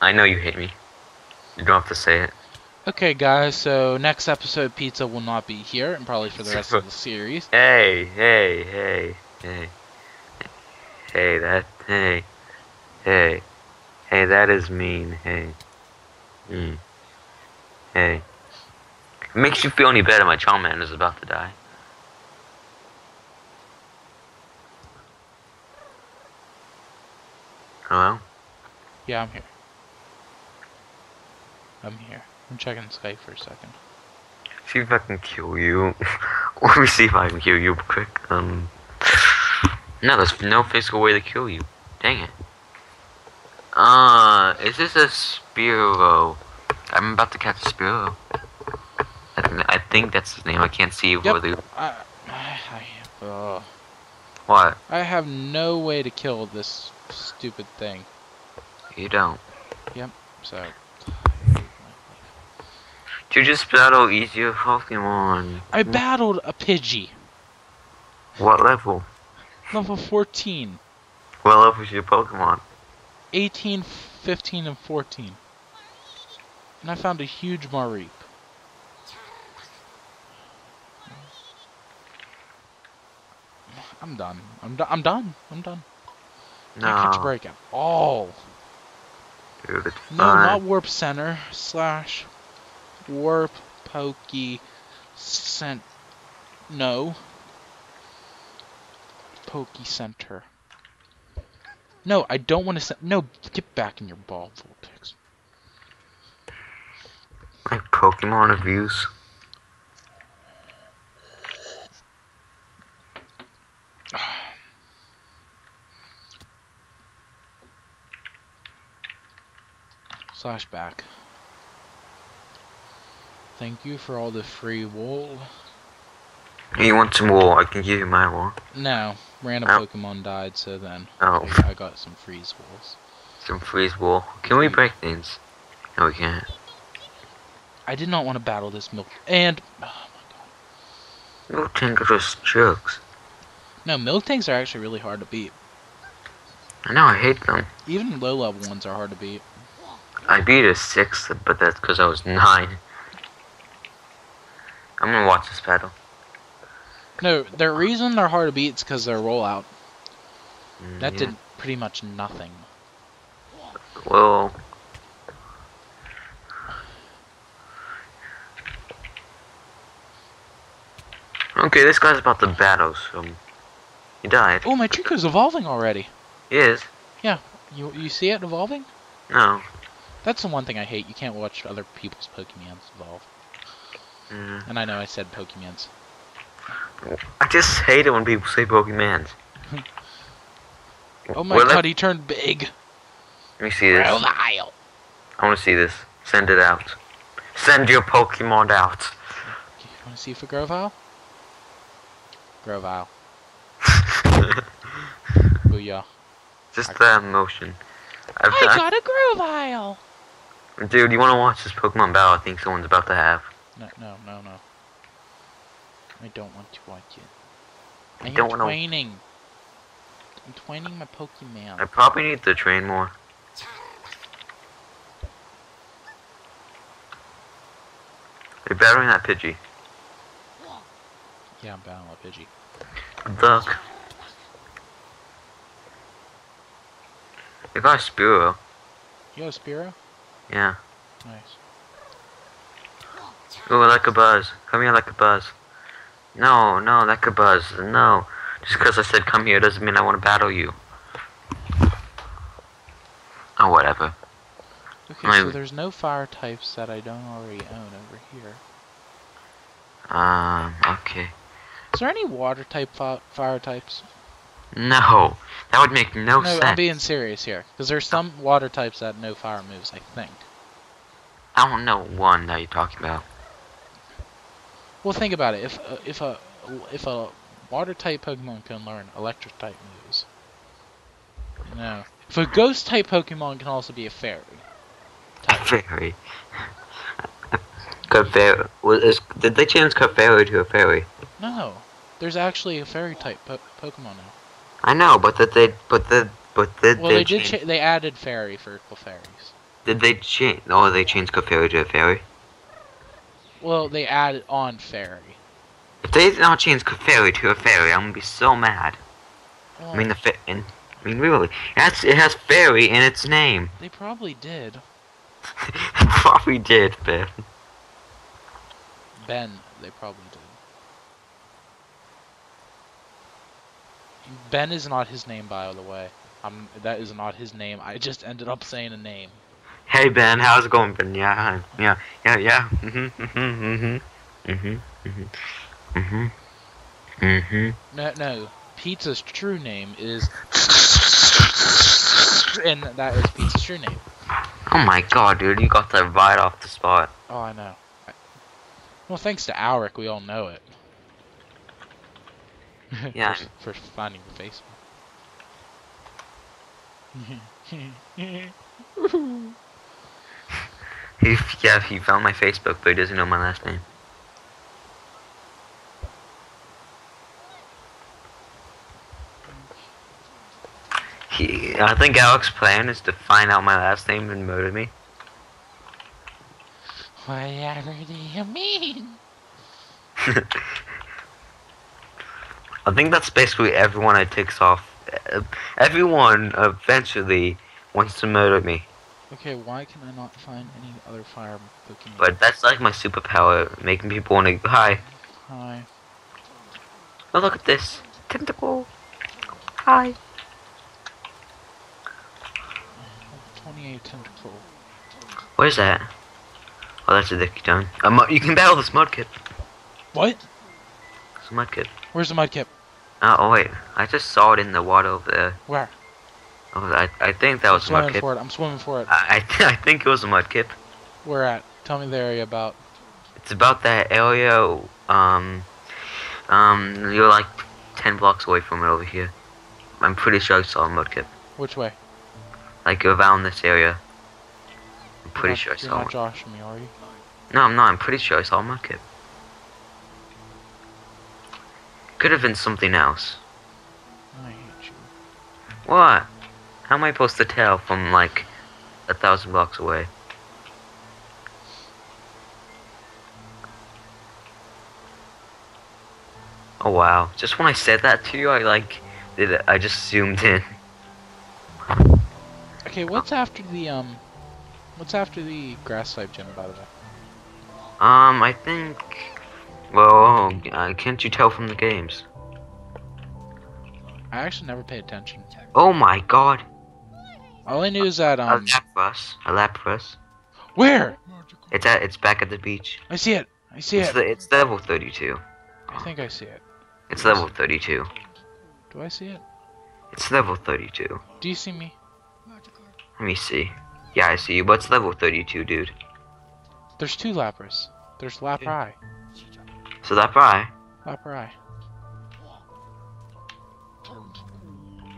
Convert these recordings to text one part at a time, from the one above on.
I know you hate me. You don't have to say it. Okay, guys, so next episode, Pizza will not be here, and probably for the rest of the series. Hey, that is mean, hey. Hey. It makes you feel any better, my Charmander is about to die. Hello? Yeah, I'm here. I'm checking Skype for a second. See if I can kill you. Let me see if I can kill you quick. No, there's no physical way to kill you. Dang it. Is this a Spearow? I'm about to catch a Spearow. I think that's his name. I can't see over the. What? I have no way to kill this stupid thing. You don't. Yep. So. You just battle easier Pokemon. I battled a Pidgey. What level? Level 14. What level is your Pokemon? 18, 15, and 14. And I found a huge Mareep. I'm done. I'm done. No. Can't catch a break at all. Dude, it's fine. No, not Warp Center. Slash Warp Pokey Cent. No. Pokey Center. No, I don't want to send. No, get back in your ball, Vulpix. Like Pokemon reviews. Slash back. Thank you for all the free wool. You want some wool? I can give you my wool. No, random Pokemon died, so then I got some freeze wools. Some freeze wool? Can we break things? No, we can't. I did not want to battle this Miltank. And oh my god, Miltank are just jokes. No, Miltanks are actually really hard to beat. I know, I hate them. Even low-level ones are hard to beat. I beat a 6th, but that's because I was 9. I'm gonna watch this battle. No, the reason they're hard to beat is because they're rollout. That did pretty much nothing. Well, okay, this guy's about to battle, so he died. Oh, my Trico's evolving already. He is? Yeah. You see it evolving? No. That's the one thing I hate. You can't watch other people's Pokemons evolve. And I know I said Pokemons. I just hate it when people say Pokemans. Oh my god, he turned big. Let me see this. I want to see this. Send it out. Send your Pokemon out. You want to see for Grovyle? Grovyle. Booyah. Just that motion. I got a Grovyle! Dude, you want to watch this Pokemon battle I think someone's about to have? No. I don't want to watch it. I don't want to. I'm twaining my Pokemon. I probably need to train more. They're battling that Pidgey. Yeah, I'm battling a Pidgey. Duck. They got a Spearow. You got a Spearow? Yeah. Nice. Ooh, I like a buzz. Come here, I like a buzz. No, that could buzz. No. Just because I said come here doesn't mean I want to battle you. Oh, whatever. Okay, so there's no fire types that I don't already own over here. Okay. Is there any water type fire types? No. That would make no sense. No, I'm being serious here. Because there's some water types that no fire moves, I think. I don't know one that you're talking about. Well, think about it. If a water type Pokemon can learn electric type moves, no. If a ghost type Pokemon can also be a fairy. Fairy. Clefairy. Did they change Clefairy to a fairy? No, there's actually a fairy type Pokemon now. I know, but that they but the But did well, they added fairy for Clefairies. Did they change? No, they changed Clefairy to a fairy. Well, they added on fairy. If they did not change Clefairy to a fairy, I'm gonna be so mad. Well, I mean, really, it has fairy in its name. They probably did. Probably did, Ben. Ben, they probably did. Ben is not his name, by the way. That is not his name. I just ended up saying a name. Hey Ben, how's it going, Ben? Yeah. No. Pizza's true name is, and that is Pizza's true name. Oh my god, dude, you got that right off the spot. Oh, I know. Well, thanks to Alric, we all know it. Yeah. For finding the Facebook. He found my Facebook, but he doesn't know my last name. I think Alex's plan is to find out my last name and murder me. Whatever do you mean? I think that's basically everyone I ticks off. Everyone eventually wants to murder me. Okay, why can I not find any other fire Pokemon? But that's like my superpower, making people want to... Hi. Hi. Oh, look at this. Tentacool. Hi. 28 Tentacool. Where's that? Oh, that's a dicky done. You can battle this mudkip. What? It's a mudkip. Where's the mudkip? Oh wait, I just saw it in the water over there. Where? Oh, I think that was a mudkip. I'm swimming for it. I think it was a mudkip. Where at? Tell me the area about. It's about that area. You're like 10 blocks away from it over here. I'm pretty sure I saw a mudkip. Which way? Like around this area. I'm pretty sure I saw one. You're not joshing me, are you? No, I'm not. I'm pretty sure I saw a mudkip. Could have been something else. I hate you. What? How am I supposed to tell from like 1,000 blocks away? Oh wow! Just when I said that to you, I like did it. I just zoomed in. Okay, what's after the grass type gym, by the way? I think. Well, can't you tell from the games? I actually never paid attention. Oh my god! All I knew is that a Lapras. A Lapras. Where? It's at. It's back at the beach. I see it. I see it. It's level 32. I think I see it. It's level 32. Do I see it? It's level 32. Do you see me? Let me see. Yeah, I see you. What's level 32, dude? There's two Lapras. There's Laprai. So Laprai. Laprai.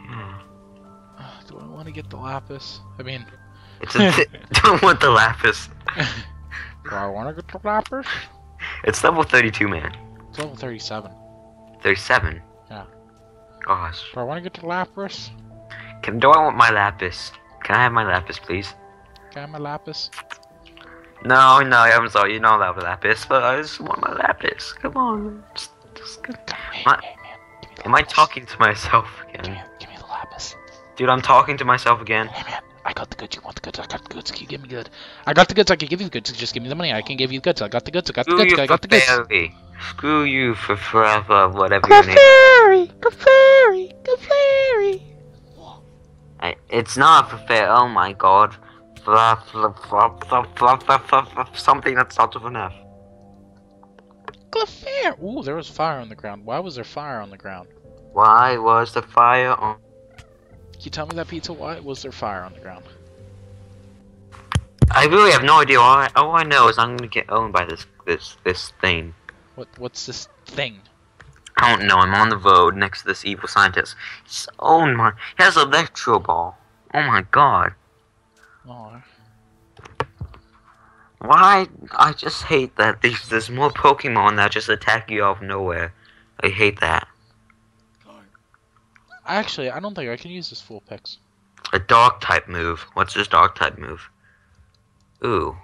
Yeah. Do I want to get the Lapis? I mean, it's a don't want the Lapis. Do I want to get the Lapis? It's level 32, man. It's level 37. 37. Yeah. Gosh. Do I want to get the Lapras? Do I want my Lapis? Can I have my Lapis, please? Can I have my Lapis? No, I'm sorry. You're not allowed my Lapis, but I just want my Lapis. Come on. Just go. Hey, man. Give me the Lapis. Am I talking to myself again? Give me the Lapis. Dude, I'm talking to myself again. Hey, man. I got the goods. You want the goods? I got the goods. Can you give me the goods? I got the goods. I can give you the goods. Just give me the money. I can give you the goods. I got the goods. I got the goods. I got the goods. Screw you for forever, whatever your name is. Clefairy. It's not for fair. Oh my god. Something that starts with an F. Clefairy! Ooh, there was fire on the ground. Why was there fire on the ground? Why was the fire on... Can you tell me that, Pizza? Why was there fire on the ground? I really have no idea. All I know is I'm gonna get owned by this thing. What's this thing? I don't know. I'm on the road next to this evil scientist. He's owned my... He has an electro ball. Oh my god. Aww. Why? I just hate that there's more Pokemon that just attack you out of nowhere. I hate that. Actually, I don't think I can use this Vulpix. A dog type move. What's his dog type move? Ooh.